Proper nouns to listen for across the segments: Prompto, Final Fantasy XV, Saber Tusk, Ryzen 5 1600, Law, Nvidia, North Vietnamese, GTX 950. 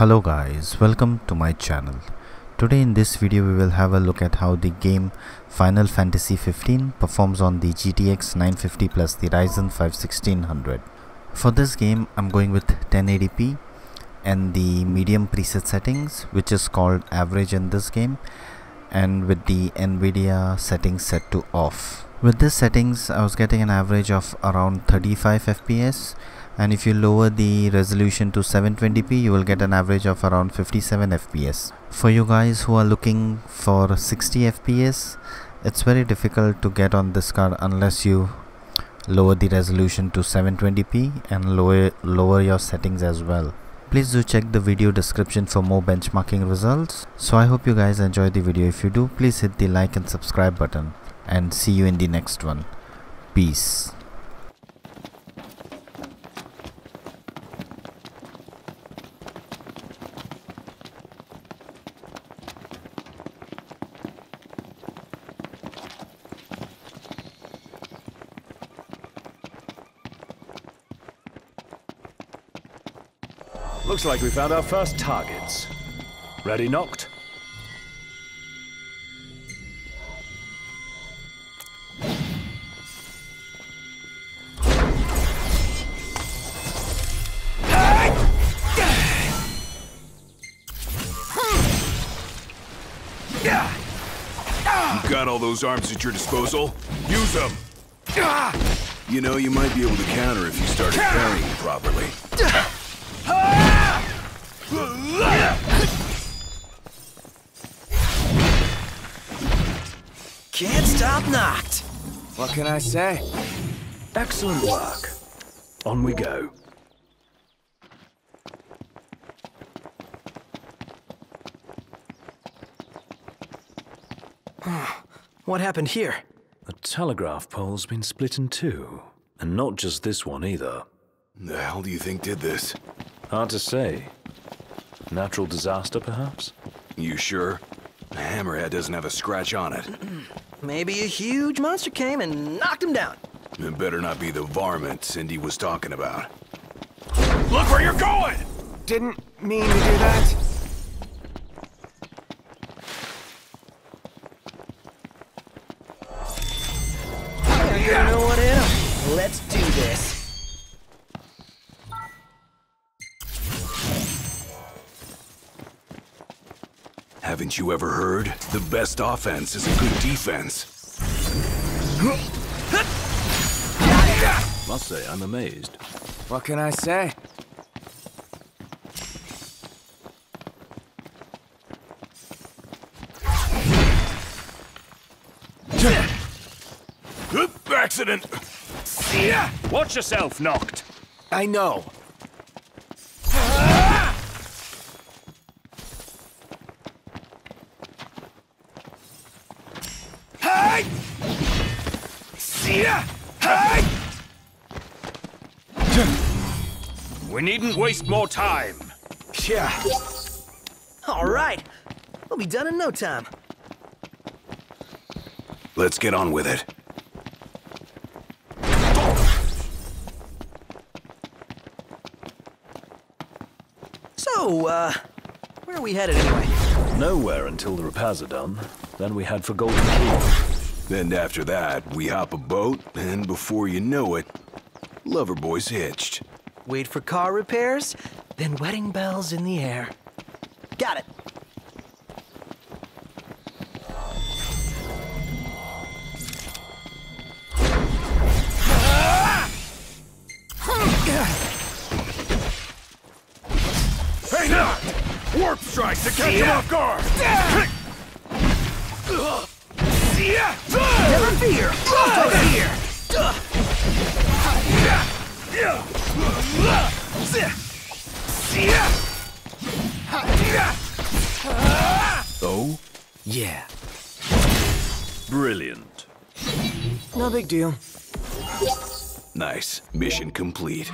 Hello guys, welcome to my channel. Today in this video we will have a look at how the game Final Fantasy XV performs on the GTX 950 plus the Ryzen 5 1600. For this game I'm going with 1080p and the medium preset settings, which is called average in this game, and with the Nvidia settings set to off. With this settings I was getting an average of around 35 FPS, and if you lower the resolution to 720p you will get an average of around 57 FPS. For you guys who are looking for 60 FPS, it's very difficult to get on this card unless you lower the resolution to 720p and lower your settings as well. Please do check the video description for more benchmarking results. So I hope you guys enjoyed the video. If you do, please hit the like and subscribe button, and see you in the next one. Peace. Looks like we found our first targets. Ready, knocked? Got all those arms at your disposal? Use them! You know, you might be able to counter if you started parrying properly. Can't stop knocked! What can I say? Excellent work. On we go. What happened here? The telegraph pole's been split in two. And not just this one either. The hell do you think did this? Hard to say. Natural disaster, perhaps? You sure? The hammerhead doesn't have a scratch on it. Maybe a huge monster came and knocked him down. It better not be the varmint Cindy was talking about. Look where you're going! Didn't mean to do that. Let's do this. Haven't you ever heard? The best offense is a good defense. Must say, I'm amazed. What can I say? Accident! Yeah. Watch yourself, knocked. I know. Hey! See ya! Hey! We needn't waste more time. Yeah. All right. We'll be done in no time. Let's get on with it. So, where are we headed anyway? Nowhere until the repairs are done. Then we head for Golden Key. Then after that, we hop a boat, and before you know it, Loverboy's hitched. Wait for car repairs, then wedding bells in the air. Got it. Warp strike to catch him off guard! Never fear! Over here! Oh? Yeah. Brilliant. No big deal. Nice. Mission complete.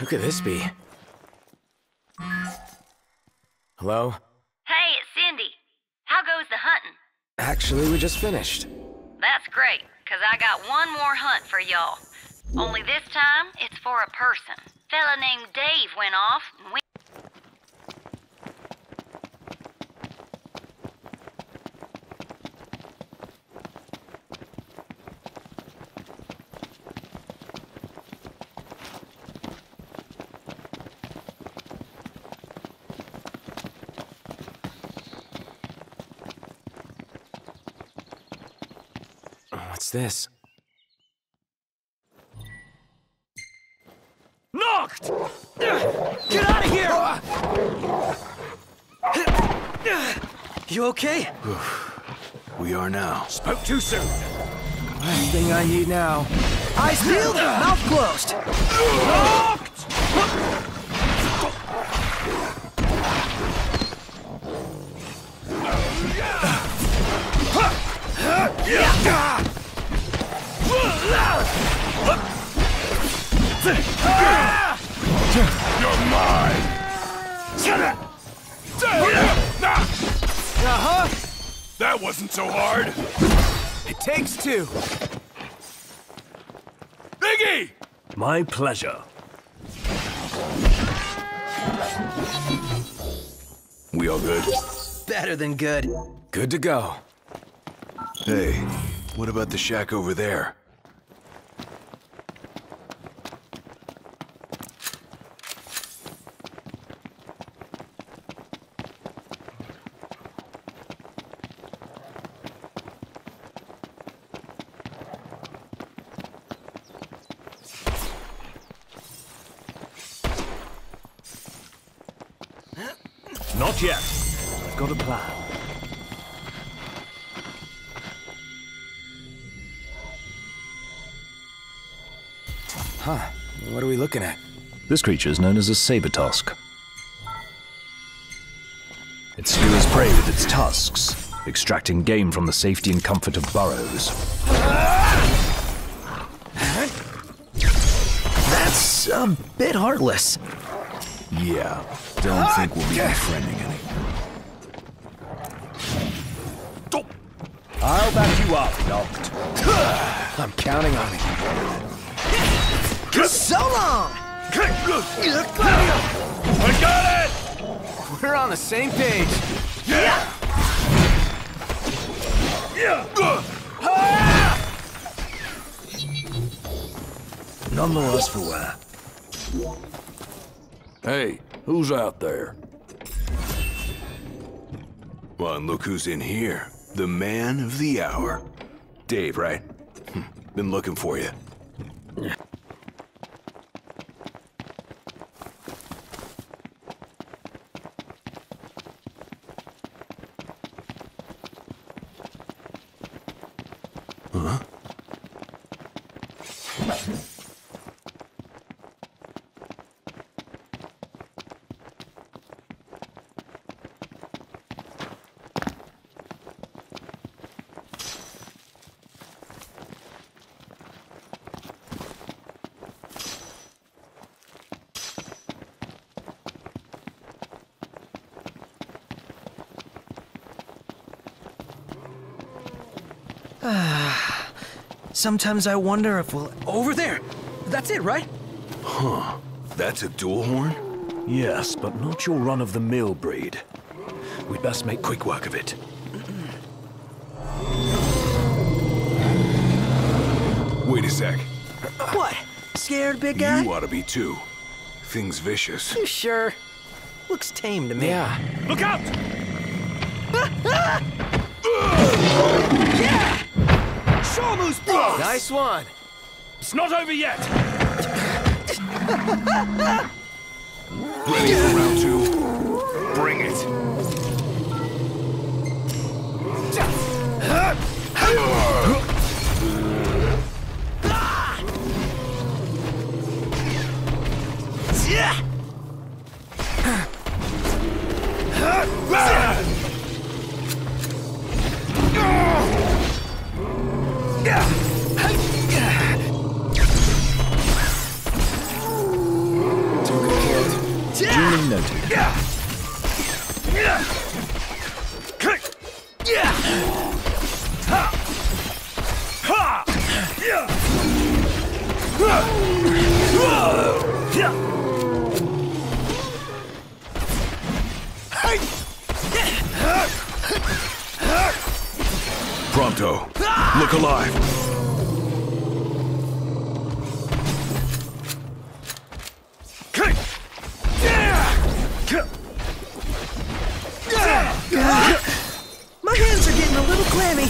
Who could this be? Hello? Hey, it's Cindy. How goes the hunting? Actually, we just finished. That's great, because I got one more hunt for y'all. Only this time, it's for a person. Fella named Dave went off, and we... What's this? Knocked! Get out of here! You okay? We are now. Spoke too soon. Anything I need now. Eyes peeled, mouth closed. Knocked! You're mine. Uh-huh. That wasn't so hard. It takes two. Biggie! My pleasure. We all good? Better than good. Good to go. Hey, what about the shack over there? Not yet. I've got a plan. Huh. What are we looking at? This creature is known as a Saber Tusk. It skewers prey with its tusks, extracting game from the safety and comfort of burrows. That's a bit heartless. Yeah, don't think we'll be befriending any. I'll back you up, Knocked. I'm counting on you. So long! I got it! We're on the same page. Yeah! None the worse for wear. Hey, who's out there? Well, and look who's in here. The man of the hour. Dave, right? Been looking for you. Sometimes I wonder if we'll... Over there! That's it, right? Huh. That's a dual horn? Yes, but not your run-of-the-mill breed. We'd best make quick work of it. Wait a sec. What? Scared, big guy? You ought to be, too. Thing's vicious. You sure? Looks tame to me. Yeah. Look out! Yeah! Nice one! It's not over yet! Ready for round two? Bring it! Prompto, look alive! My hands are getting a little clammy.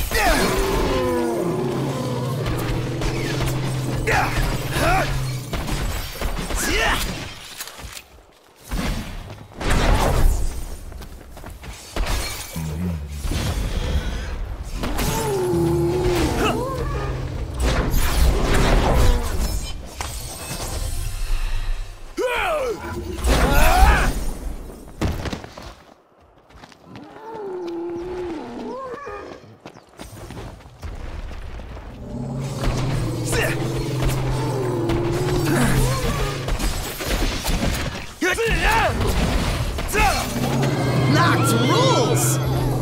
Games rules!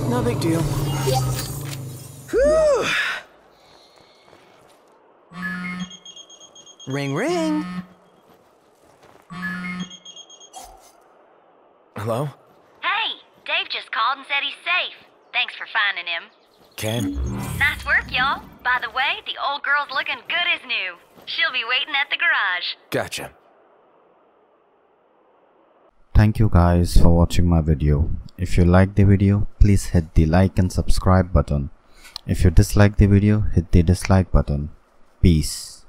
No big deal. Whew. Ring, ring. Hello? Hey, Dave just called and said he's safe. Thanks for finding him. Okay. Nice work, y'all. By the way, the old girl's looking good as new. She'll be waiting at the garage. Gotcha. Thank you guys for watching my video. If you like the video, please hit the like and subscribe button. If you dislike the video, hit the dislike button. Peace.